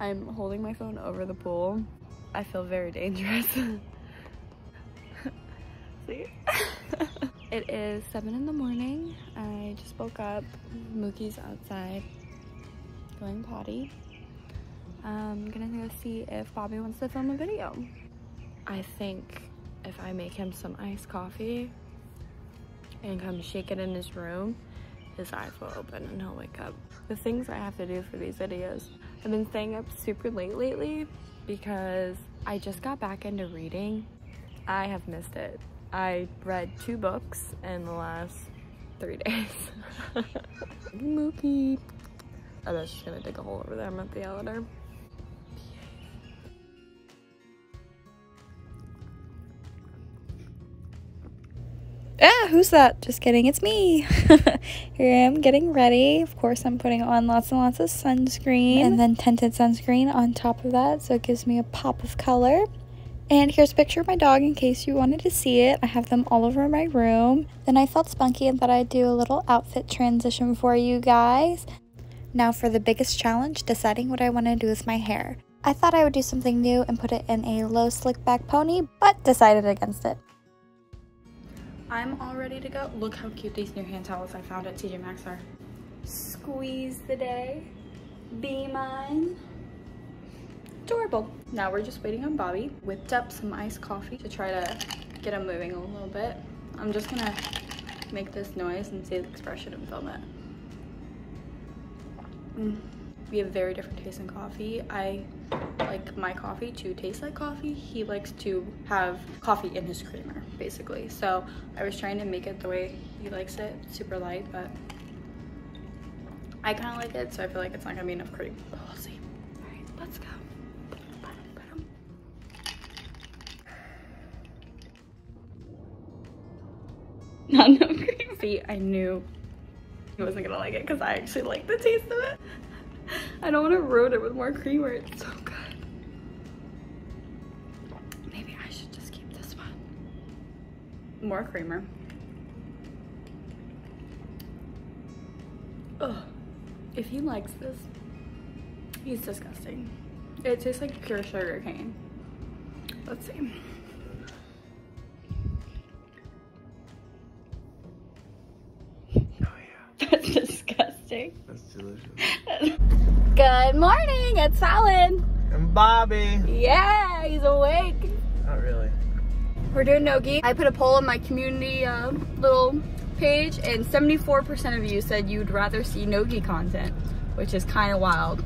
I'm holding my phone over the pool. I feel very dangerous. See? It is 7 in the morning. I just woke up. Mookie's outside going potty. I'm gonna go see if Bobby wants to film a video. I think if I make him some iced coffee and come shake it in his room, his eyes will open and he'll wake up. The things I have to do for these videos. I've been staying up super late lately because I just got back into reading. I have missed it. I read 2 books in the last 3 days. Mookie. I bet she's gonna dig a hole over there. I'm at the elevator. Ah, who's that? Just kidding, it's me. Here I am getting ready. Of course, I'm putting on lots and lots of sunscreen and then tinted sunscreen on top of that, so it gives me a pop of color. And here's a picture of my dog in case you wanted to see it. I have them all over my room. Then I felt spunky and thought I'd do a little outfit transition for you guys. Now for the biggest challenge, deciding what I want to do with my hair. I thought I would do something new and put it in a low slick back pony, but decided against it. I'm all ready to go. Look how cute these new hand towels I found at TJ Maxx are. Squeeze the day, be mine. Adorable. Now we're just waiting on Bobby. Whipped up some iced coffee to try to get him moving a little bit. I'm just gonna make this noise and see the expression and film it. We have very different tastes in coffee. I like my coffee to taste like coffee. He likes to have coffee in his creamer, basically. So I was trying to make it the way he likes it, super light, but I kind of like it, so I feel like it's not gonna be enough cream. But we'll see. All right, let's go. Not enough cream. See, I knew he wasn't gonna like it because I actually like the taste of it. I don't want to ruin it with more creamer. It's so good. Maybe I should just keep this one. More creamer. Ugh. If he likes this, he's disgusting. It tastes like pure sugar cane. Let's see. That's delicious. Good morning, it's Alan. And Bobby. Yeah, he's awake. Not really. We're doing Nogi. I put a poll on my community little page, and 74% of you said you'd rather see Nogi content, which is kind of wild.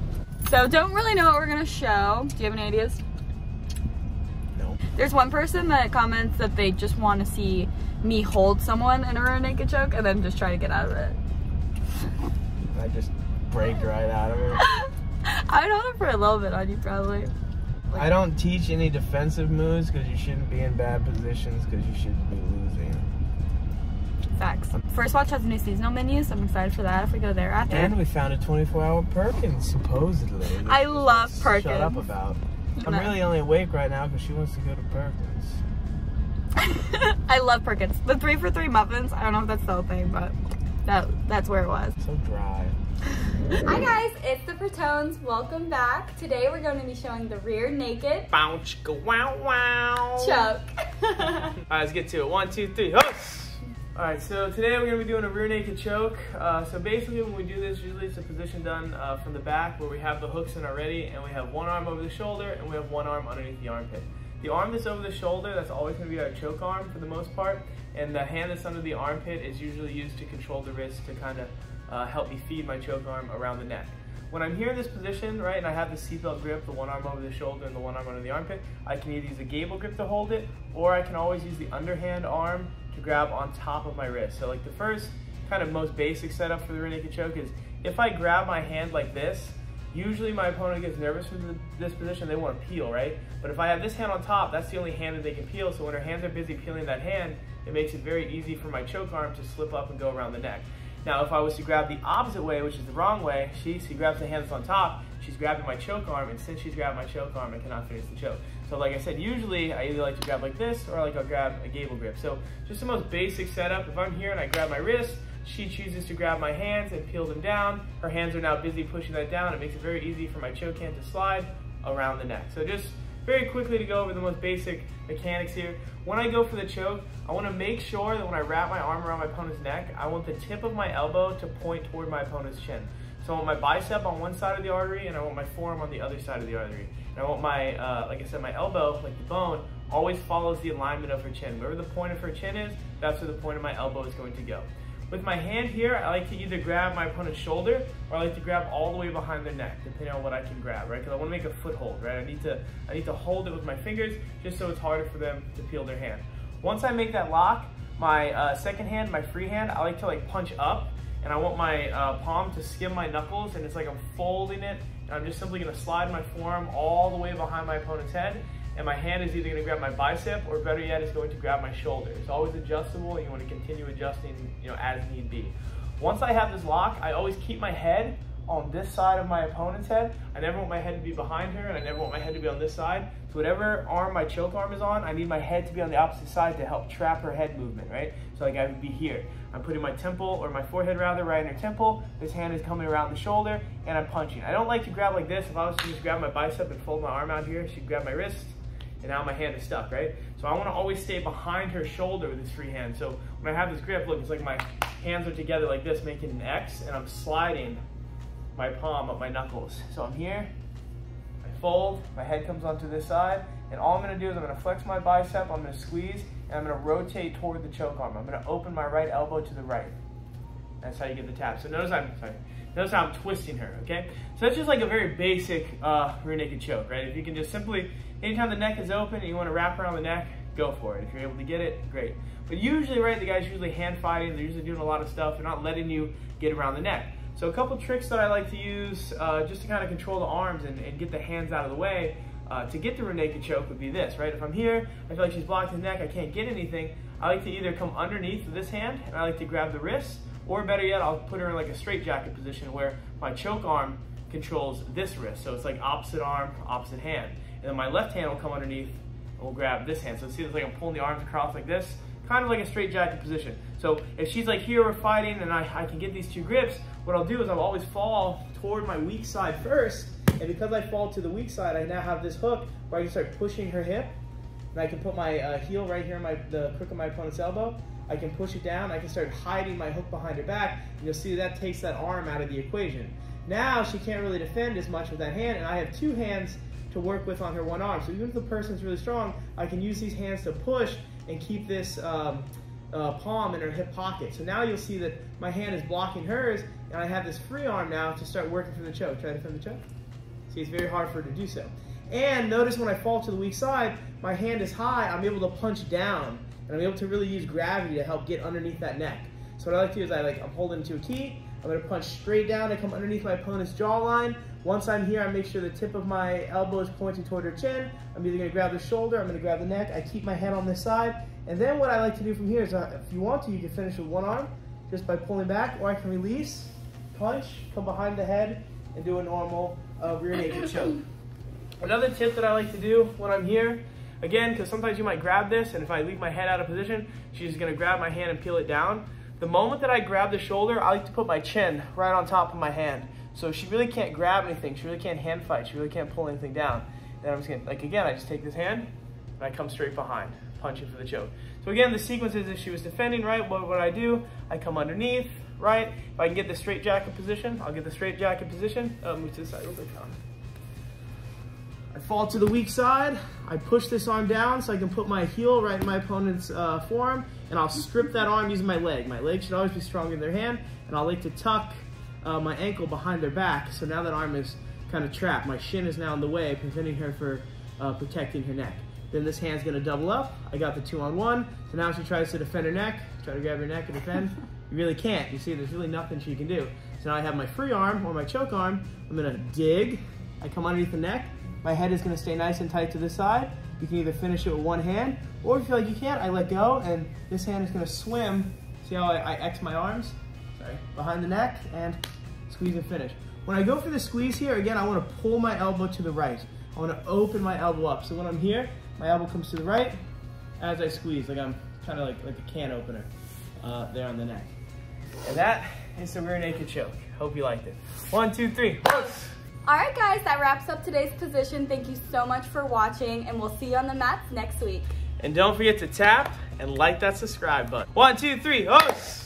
So don't really know what we're gonna show. Do you have any ideas? No. There's one person that comments that they just want to see me hold someone in a rear naked choke and then just try to get out of it. I just break right out of it. I'd hold it for a little bit on you, probably. Like, I don't teach any defensive moves because you shouldn't be in bad positions because you should be losing. Facts. First Watch has a new seasonal menu, so I'm excited for that if we go there after. And we found a 24-hour Perkins, supposedly. I love Perkins. Shut up about. I'm really only awake right now because she wants to go to Perkins. I love Perkins. The 3 for $3 muffins, I don't know if that's the whole thing, but... That's where it was. So dry. Hi guys, it's the Pratones. Welcome back. Today we're going to be showing the rear naked bounce, go wow wow choke. Alright, let's get to it. 1, 2, 3. Huss! Alright, so today we're going to be doing a rear naked choke. So basically when we do this, usually it's a position done from the back where we have the hooks in already and we have one arm over the shoulder and we have one arm underneath the armpit. The arm that's over the shoulder, that's always going to be our choke arm for the most part, and the hand that's under the armpit is usually used to control the wrist to kind of help me feed my choke arm around the neck. When I'm here in this position, right, and I have the seatbelt grip, the one arm over the shoulder and the one arm under the armpit, I can either use a gable grip to hold it, or I can always use the underhand arm to grab on top of my wrist. So like the first kind of most basic setup for the rear naked choke is if I grab my hand like this, usually my opponent gets nervous from this position, they want to peel, right? But if I have this hand on top, that's the only hand that they can peel, so when her hands are busy peeling that hand, it makes it very easy for my choke arm to slip up and go around the neck. Now, if I was to grab the opposite way, which is the wrong way, she grabs the hands on top, she's grabbing my choke arm, and since she's grabbed my choke arm, I cannot finish the choke. So like I said, usually I either like to grab like this, or like I'll grab a gable grip. So just the most basic setup, if I'm here and I grab my wrist, She chooses to grab my hands and peel them down. Her hands are now busy pushing that down. It makes it very easy for my choke hand to slide around the neck. So just very quickly to go over the most basic mechanics here. When I go for the choke, I want to make sure that when I wrap my arm around my opponent's neck, I want the tip of my elbow to point toward my opponent's chin. So I want my bicep on one side of the artery and I want my forearm on the other side of the artery. And I want my, like I said, my elbow, like the bone, always follows the alignment of her chin. Wherever the point of her chin is, that's where the point of my elbow is going to go. With my hand here, I like to either grab my opponent's shoulder or I like to grab all the way behind their neck, depending on what I can grab, right? Because I want to make a foothold, right? I need to hold it with my fingers just so it's harder for them to peel their hand. Once I make that lock, my second hand, my free hand, I like to punch up, and I want my palm to skim my knuckles, and it's like I'm folding it, and I'm just simply going to slide my forearm all the way behind my opponent's head, and my hand is either going to grab my bicep or better yet, it's going to grab my shoulder. It's always adjustable and you want to continue adjusting, you know, as need be. Once I have this lock, I always keep my head on this side of my opponent's head. I never want my head to be behind her and I never want my head to be on this side. So whatever arm my choke arm is on, I need my head to be on the opposite side to help trap her head movement, right? So like I would be here. I'm putting my temple, or my forehead rather, right in her temple. This hand is coming around the shoulder and I'm punching. I don't like to grab like this. If I was to just grab my bicep and fold my arm out here, she'd grab my wrist. And now my hand is stuck, right? So I want to always stay behind her shoulder with this free hand. So when I have this grip, look, it's like my hands are together like this, making an X, and I'm sliding my palm up my knuckles. So I'm here, I fold, my head comes onto this side, and all I'm going to do is I'm going to flex my bicep, I'm going to squeeze, and I'm going to rotate toward the choke arm. I'm going to open my right elbow to the right. That's how you get the tap. So notice notice how I'm twisting her, okay? So that's just like a very basic rear naked choke, right? If you can just simply, anytime the neck is open and you want to wrap around the neck, go for it. If you're able to get it, great. But usually, right, the guy's usually hand fighting. They're usually doing a lot of stuff. They're not letting you get around the neck. So a couple tricks that I like to use just to kind of control the arms and get the hands out of the way to get the rear naked choke would be this, right? If I'm here, I feel like she's blocked his neck, I can't get anything. I like to either come underneath this hand and I like to grab the wrist, or better yet, I'll put her in like a straitjacket position where my choke arm controls this wrist. So it's like opposite arm, opposite hand. And then my left hand will come underneath and we'll grab this hand. So see, it's like I'm pulling the arms across like this, kind of like a straitjacket position. So if she's like here, we're fighting and I can get these two grips, what I'll do is I'll always fall toward my weak side first. And because I fall to the weak side, I now have this hook where I can start pushing her hip. And I can put my heel right here, the crook of my opponent's elbow. I can push it down, I can start hiding my hook behind her back, and you'll see that takes that arm out of the equation. Now she can't really defend as much with that hand, and I have two hands to work with on her one arm. So even if the person's really strong, I can use these hands to push and keep this palm in her hip pocket. So now you'll see that my hand is blocking hers, and I have this free arm now to start working from the choke. Try to defend the choke. See, it's very hard for her to do so. And notice when I fall to the weak side, my hand is high, I'm able to punch down. And I'm able to really use gravity to help get underneath that neck. So what I like to do is I'm holding to a key, I'm gonna punch straight down and come underneath my opponent's jawline. Once I'm here, I make sure the tip of my elbow is pointing toward her chin. I'm either gonna grab the shoulder, I'm gonna grab the neck, I keep my head on this side. And then what I like to do from here is, if you want to, you can finish with one arm, just by pulling back, or I can release, punch, come behind the head, and do a normal rear naked choke. Another tip that I like to do when I'm here, again, because sometimes you might grab this, and if I leave my head out of position, she's gonna grab my hand and peel it down. The moment that I grab the shoulder, I like to put my chin right on top of my hand. So she really can't grab anything, she really can't hand fight, she really can't pull anything down. And I'm just gonna, again, I just take this hand, and I come straight behind, punching for the choke. So again, the sequence is if she was defending, right, what would I do? I come underneath, right? If I can get the straitjacket position, I'll get the straitjacket position. Move to the side real quick. I fall to the weak side, I push this arm down so I can put my heel right in my opponent's forearm, and I'll strip that arm using my leg. My leg should always be stronger than their hand, and I'll like to tuck my ankle behind their back, so now that arm is kind of trapped. My shin is now in the way, preventing her from protecting her neck. Then this hand's gonna double up, I got the 2-on-1, so now she tries to defend her neck, try to grab her neck and defend. You really can't, you see there's really nothing she can do. So now I have my free arm, or my choke arm, I'm gonna dig, I come underneath the neck, my head is gonna stay nice and tight to this side. You can either finish it with one hand, or if you feel like you can't, I let go, and this hand is gonna swim. See how I X my arms? Sorry, behind the neck, and squeeze and finish. When I go for the squeeze here, again, I wanna pull my elbow to the right. I wanna open my elbow up. So when I'm here, my elbow comes to the right as I squeeze, like I'm kinda like a can opener there on the neck. And that is the rear naked choke. Hope you liked it. 1, 2, 3. All right, guys, that wraps up today's position. Thank you so much for watching, and we'll see you on the mats next week. And don't forget to tap and like that subscribe button. 1, 2, 3.